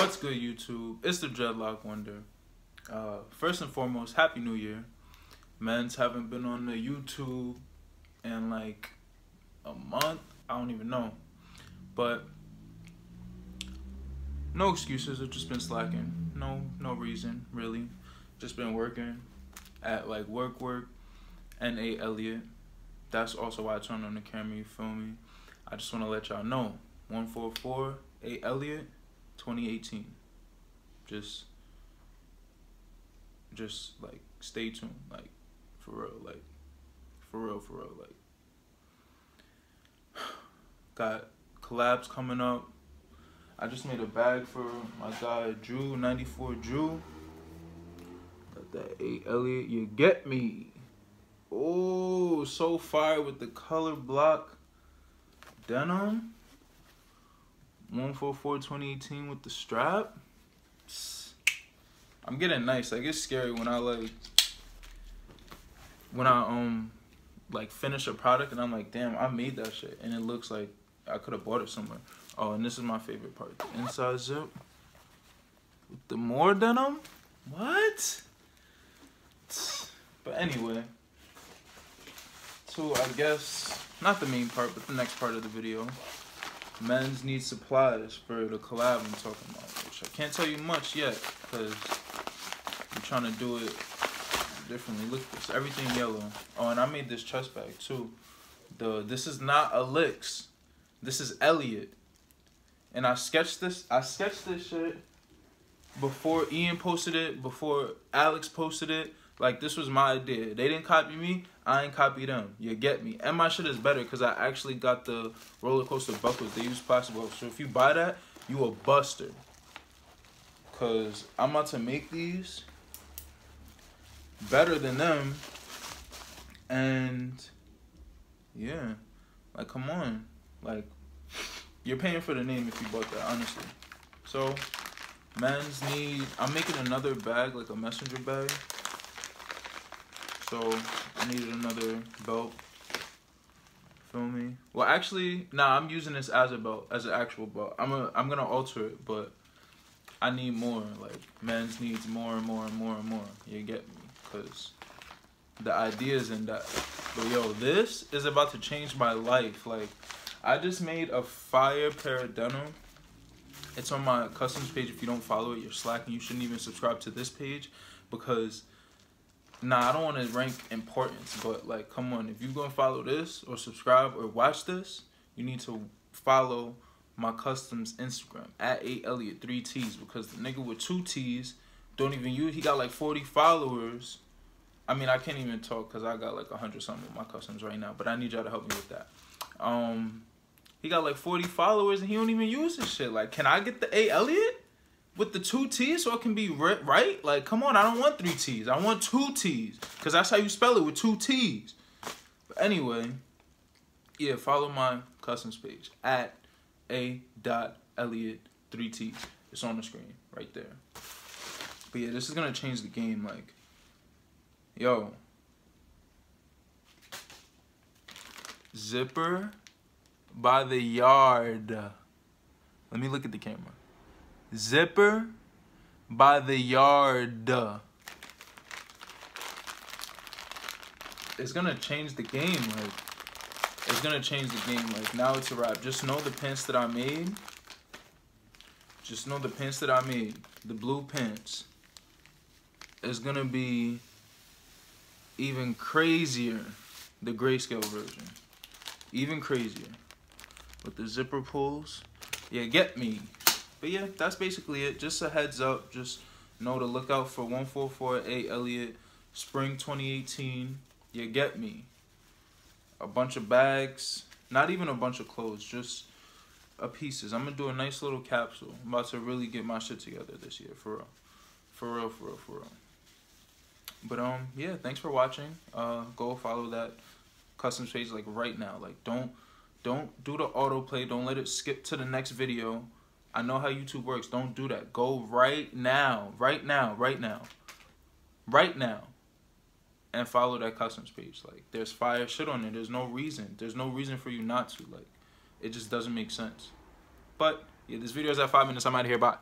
What's good, YouTube? It's the Dreadlock Wonder. First and foremost, Happy New Year. Men's haven't been on the YouTube in like a month. I don't even know. But no excuses. I've just been slacking. No reason, really. Just been working at like work and A.Elliott. That's also why I turned on the camera, you feel me? I just want to let y'all know. 144 A.Elliott. 2018. Just like stay tuned, like for real, like got collabs coming up. I just made a bag for my guy Drew, 94 Drew. Got that A.Elliott, you get me. Oh, so fire with the color block denim. 144 2018 with the strap. I'm getting nice. Like, it's scary when I finish a product and I'm like, damn, I made that shit, and it looks like I could have bought it somewhere. Oh, and this is my favorite part, the inside zip with the more denim. What? But anyway, so I guess not the main part, but the next part of the video. Men's need supplies for the collab I'm talking about, which I can't tell you much yet because I'm trying to do it differently. Look at this, everything yellow. Oh, and I made this chest bag too. This is not Alyx. This is Elliott. And I sketched this shit before Ian posted it, before Alyx posted it. Like, this was my idea. They didn't copy me. I ain't copy them. You get me? And my shit is better because I actually got the roller coaster buckles. They use plastic buckles. So if you buy that, you a buster. Because I'm about to make these better than them. And yeah. Like, come on. Like, you're paying for the name if you bought that, honestly. So, men's need... I'm making another bag, like a messenger bag. So, I needed another belt, feel me? Well, actually, nah, I'm using this as a belt, as an actual belt. I'm gonna alter it, but I need more. Like, men's needs more and more and more and more, you get me? Because the idea's in that. But yo, this is about to change my life. Like, I just made a fire pair of denim. It's on my customs page. If you don't follow it, you're slacking. You shouldn't even subscribe to this page because... Nah, I don't want to rank importance, but, like, come on. If you're going to follow this or subscribe or watch this, you need to follow my customs Instagram, at A.Elliott, 3 T's, because the nigga with 2 T's don't even use... He got, like, 40 followers. I mean, I can't even talk because I got, like, 100-something with my customs right now, but I need y'all to help me with that. He got, like, 40 followers, and he don't even use this shit. Like, can I get the A.Elliott? With the 2 T's so it can be right? Like, come on, I don't want 3 T's. I want 2 T's. Because that's how you spell it, with 2 T's. But anyway, yeah, follow my customs page. At A.Elliott, 3 T's. It's on the screen right there. But yeah, this is going to change the game. Like, yo. Zipper by the yard. Let me look at the camera. Zipper by the yard. It's gonna change the game. Like, it's gonna change the game. Like, now it's a wrap. Just know the pants that I made. Just know the pants that I made. The blue pants. It's gonna be even crazier. The grayscale version. Even crazier. With the zipper pulls. Yeah, get me. But yeah, that's basically it. Just a heads up. Just know to look out for 144 A.Elliott Spring 2018. You get me. A bunch of bags. Not even a bunch of clothes. Just a pieces. I'm going to do a nice little capsule. I'm about to really get my shit together this year. For real. For real. But yeah, thanks for watching. Go follow that customs page like right now. Like, don't do the autoplay. Don't let it skip to the next video. I know how YouTube works. Don't do that. Go right now. Right now. And follow that customs page. Like, there's fire shit on there. There's no reason. There's no reason for you not to. Like, it just doesn't make sense. But, yeah, this video is at 5 minutes. I'm out of here. Bye.